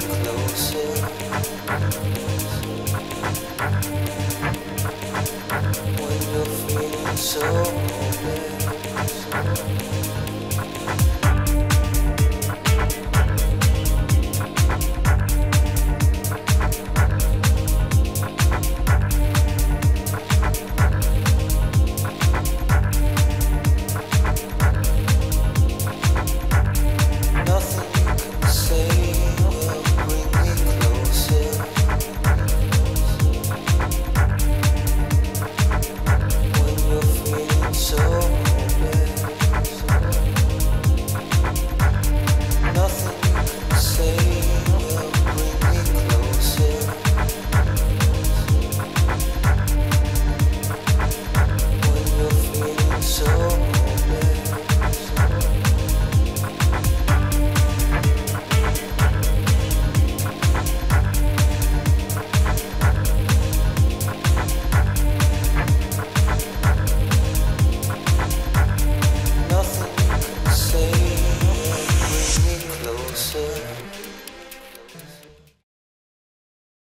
close.